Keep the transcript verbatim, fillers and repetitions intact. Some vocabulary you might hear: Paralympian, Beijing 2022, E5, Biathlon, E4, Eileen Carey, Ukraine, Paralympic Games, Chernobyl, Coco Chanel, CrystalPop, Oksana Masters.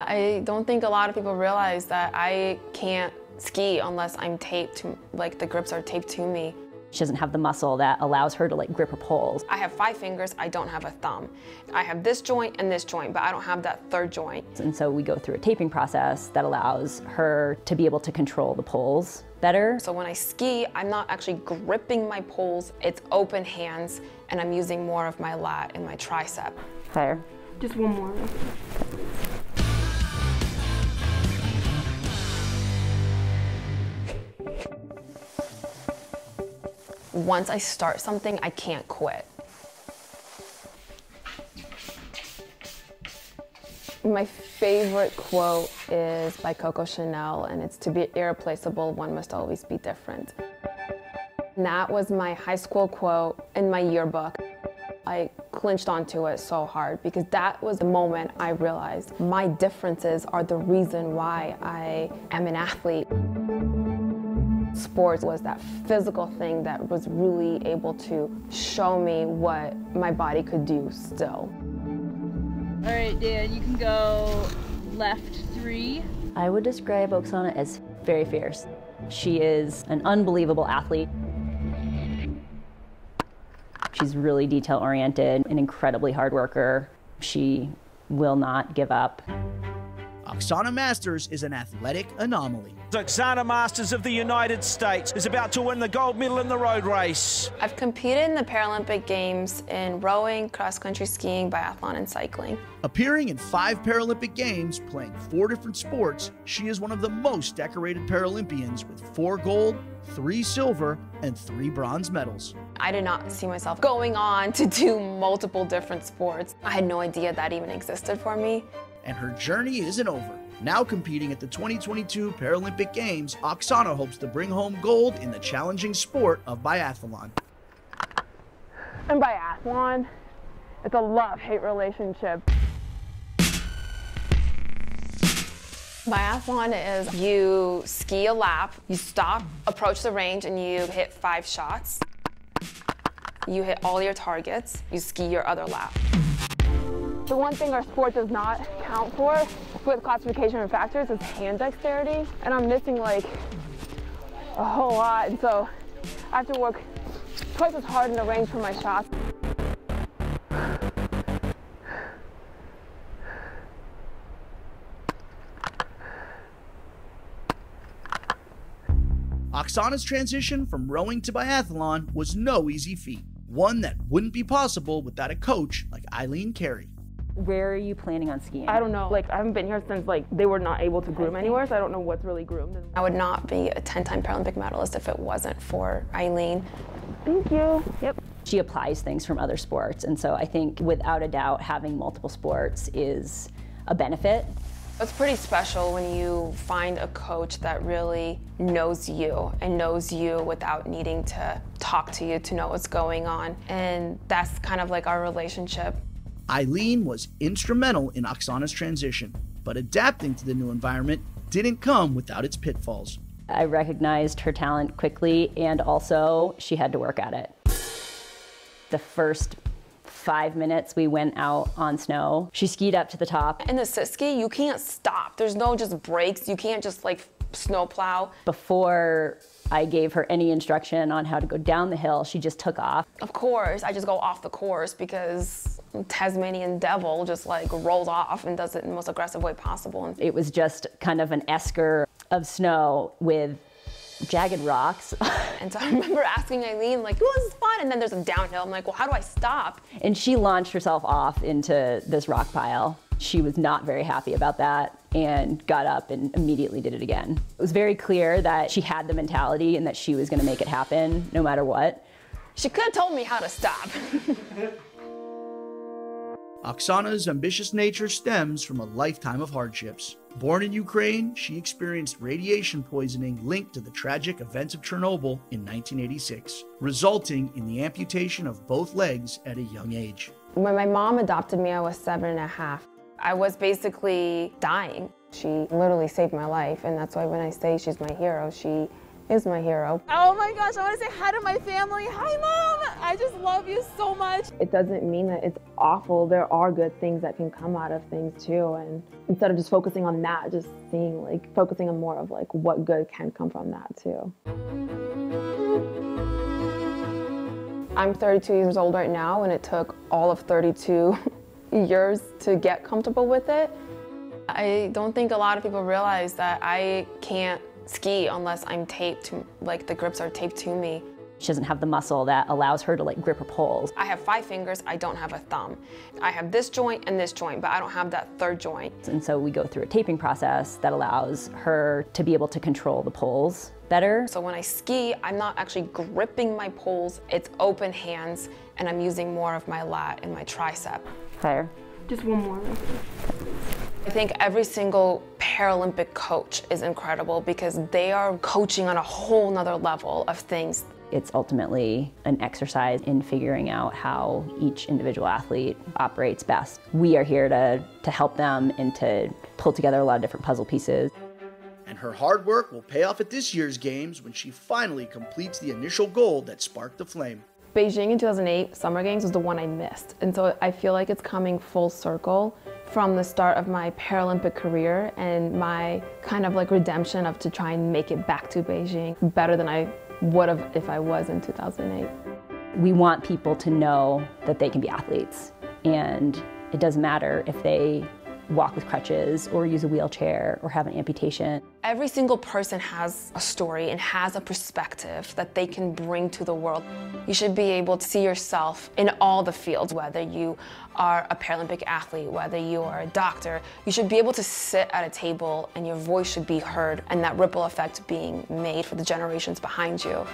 I don't think a lot of people realize that I can't ski unless I'm taped, to, like the grips are taped to me. She doesn't have the muscle that allows her to like grip her poles. I have five fingers, I don't have a thumb. I have this joint and this joint, but I don't have that third joint. And so we go through a taping process that allows her to be able to control the poles better. So when I ski, I'm not actually gripping my poles, it's open hands, and I'm using more of my lat and my tricep. Fire. Just one more. Once I start something, I can't quit. My favorite quote is by Coco Chanel, and it's, "To be irreplaceable, one must always be different." And that was my high school quote in my yearbook. I clinched onto it so hard because that was the moment I realized my differences are the reason why I am an athlete. Sports was that physical thing that was really able to show me what my body could do still. All right, Dan, you can go left three. I would describe Oksana as very fierce. She is an unbelievable athlete. She's really detail-oriented, an incredibly hard worker. She will not give up. Oksana Masters is an athletic anomaly. Oksana Masters of the United States is about to win the gold medal in the road race. I've competed in the Paralympic Games in rowing, cross-country skiing, biathlon, and cycling. Appearing in five Paralympic Games, playing four different sports, she is one of the most decorated Paralympians with four gold, three silver, and three bronze medals. I did not see myself going on to do multiple different sports. I had no idea that even existed for me. And her journey isn't over. Now competing at the twenty twenty-two Paralympic Games, Oksana hopes to bring home gold in the challenging sport of biathlon. And biathlon, it's a love-hate relationship. Biathlon is you ski a lap, you stop, approach the range, and you hit five shots. You hit all your targets, you ski your other lap. The one thing our sport does not count for with classification of factors is hand dexterity, and I'm missing like a whole lot, and so I have to work twice as hard in the range for my shots. Oksana's transition from rowing to biathlon was no easy feat, one that wouldn't be possible without a coach like Eileen Carey. Where are you planning on skiing? I don't know. Like, I haven't been here since, like, they were not able to groom anywhere, so I don't know what's really groomed. I would not be a ten-time Paralympic medalist if it wasn't for Eileen. Thank you. Yep. She applies things from other sports, and so I think, without a doubt, having multiple sports is a benefit. It's pretty special when you find a coach that really knows you and knows you without needing to talk to you to know what's going on, and that's kind of like our relationship. Eileen was instrumental in Oksana's transition, but adapting to the new environment didn't come without its pitfalls. I recognized her talent quickly, and also she had to work at it. The first five minutes we went out on snow, she skied up to the top. In the sit ski, you can't stop. There's no just breaks. You can't just like snow plow. Before I gave her any instruction on how to go down the hill, she just took off. Of course, I just go off the course because Tasmanian devil just like rolls off and does it in the most aggressive way possible. It was just kind of an esker of snow with jagged rocks. And so I remember asking Eileen, like, oh, this is fun, and then there's a downhill. I'm like, well, how do I stop? And she launched herself off into this rock pile. She was not very happy about that and got up and immediately did it again. It was very clear that she had the mentality and that she was going to make it happen no matter what. She could have told me how to stop. Oksana's ambitious nature stems from a lifetime of hardships. Born in Ukraine, she experienced radiation poisoning linked to the tragic events of Chernobyl in nineteen eighty-six, resulting in the amputation of both legs at a young age. When my mom adopted me, I was seven and a half. I was basically dying. She literally saved my life, and that's why when I say she's my hero, she is my hero. Oh my gosh, I want to say hi to my family. Hi, Mom! I just love you so much. It doesn't mean that it's awful. There are good things that can come out of things too. And instead of just focusing on that, just seeing, like, focusing on more of like what good can come from that too. I'm thirty-two years old right now, and it took all of thirty-two years to get comfortable with it. I don't think a lot of people realize that I can't ski unless I'm taped to, like, the grips are taped to me. She doesn't have the muscle that allows her to, like, grip her poles. I have five fingers, I don't have a thumb. I have this joint and this joint, but I don't have that third joint. And so we go through a taping process that allows her to be able to control the poles better. So when I ski, I'm not actually gripping my poles, it's open hands, and I'm using more of my lat and my tricep. Fire. Just one more. I think every single Paralympic coach is incredible because they are coaching on a whole nother level of things. It's ultimately an exercise in figuring out how each individual athlete operates best. We are here to, to help them and to pull together a lot of different puzzle pieces. And her hard work will pay off at this year's games when she finally completes the initial goal that sparked the flame. Beijing in two thousand eight Summer Games was the one I missed. And so I feel like it's coming full circle from the start of my Paralympic career and my kind of like redemption of to try and make it back to Beijing better than I would have if I was in two thousand eight. We want people to know that they can be athletes, and it doesn't matter if they walk with crutches or use a wheelchair or have an amputation. Every single person has a story and has a perspective that they can bring to the world. You should be able to see yourself in all the fields, whether you are a Paralympic athlete, whether you are a doctor. You should be able to sit at a table and your voice should be heard, and that ripple effect being made for the generations behind you.